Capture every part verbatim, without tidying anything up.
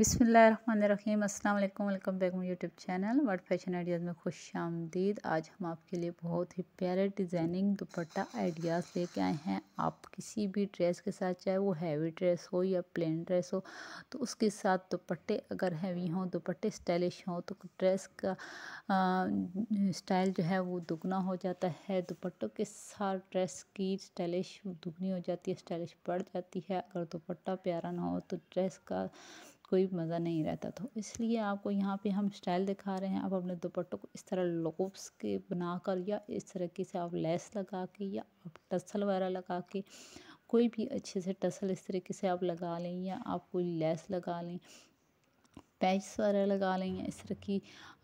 बिस्मिल्लाहिर्रहमानिर्रहीम, अस्सलाम वालेकुम, welcome back my YouTube channel world fashion ideas में खुश आमदीद। आज हम आपके लिए बहुत ही प्यारे डिज़ाइनिंग दुपट्टा आइडियाज़ लेके आए हैं। आप किसी भी ड्रेस के साथ, चाहे वो हैवी ड्रेस हो या प्लेन ड्रेस हो, तो उसके साथ दुपट्टे अगर हैवी हों, दुपट्टे स्टाइलिश हों, तो ड्रेस का स्टाइल जो है वो दुगना हो जाता है। दुपट्टों के साथ ड्रेस की स्टाइलिश दुगनी हो जाती है, स्टाइलिश बढ़ जाती है। अगर दुपट्टा प्यारा ना हो तो ड्रेस का कोई मज़ा नहीं रहता। तो इसलिए आपको यहाँ पे हम स्टाइल दिखा रहे हैं। आप अपने दुपट्टों को इस तरह लूप्स के बनाकर या इस तरीके से आप लेस लगा के या आप टसल वगैरह लगा के, कोई भी अच्छे से टसल इस तरीके से आप लगा लें या आप कोई लेस लगा लें, पैच वगैरह लगा लें या इस तरह की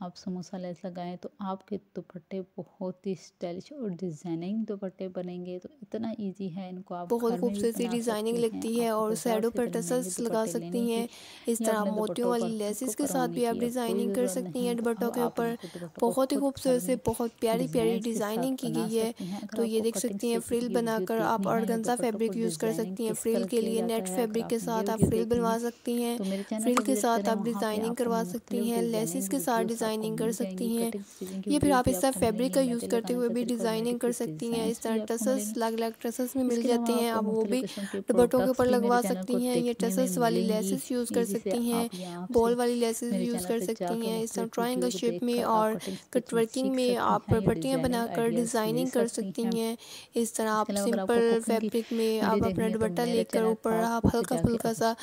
आप समोसा लेस लगाएं, तो आपके दुपट्टे बहुत ही स्टाइलिश और डिज़ाइनिंग दुपट्टे बनेंगे। तो इतना इजी है, इनको आप बहुत खूबसूरत सी डिज़ाइनिंग लगती है और साइडों पर टसल्स लगा सकती हैं। इस तरह मोतियों वाली लेसेस के साथ भी आप डिज़ाइनिंग कर सकती हैं दुपट्टों के ऊपर। बहुत ही खूबसूरत से बहुत प्यारी प्यारी डिज़ाइनिंग की गई है। तो ये देख सकती हैं, फ्रिल बनाकर आप ऑर्गेन्जा फैब्रिक यूज़ कर सकती हैं। फ्रिल के लिए नेट फैब्रिक के साथ आप फ्रिल बनवा सकती हैं। फ्रिल के साथ आप डिज़ाइनिंग करवा सकती हैं, लेसिस के साथ डिज़ाइनिंग कर सकती हैं। ये फिर आप इस तरह फैब्रिक का यूज़ करते हुए भी डिज़ाइनिंग कर सकती हैं। इस तरह टसल्स अलग अलग टसल्स में मिल जाते हैं, आप वो भी दुपट्टों के ऊपर लगवा सकती हैं। ये टसल्स वाली लेसेस यूज़ कर सकती हैं, बॉल वाली लेसेस यूज़ कर सकती हैं। इस तरह ट्रायंगल शेप में और कटवर्किंग में आप पट्टियाँ बनाकर डिज़ाइनिंग कर सकती हैं। इस तरह आप सिंपल फैब्रिक में आप अपना दुपट्टा लेकर ऊपर आप हल्का फुल्का सा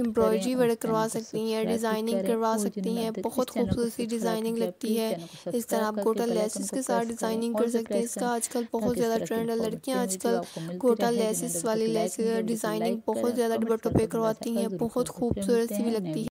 एम्ब्रॉयडरी वर्क करवा सकती हैं, डिज़ाइनिंग करवा सकती हैं। बहुत खूबसूरत सी डिज़ाइनिंग लगती है। इस तरह आप गोटा लेसेस के साथ डिज़ाइनिंग कर सकते हैं। इसका आजकल बहुत ज़्यादा ट्रेंड है। लड़कियां आजकल गोटा लेसेस वाली लेसेस डिज़ाइनिंग बहुत ज़्यादा दुपट्टों पे करवाती हैं, बहुत खूबसूरत सी भी लगती है।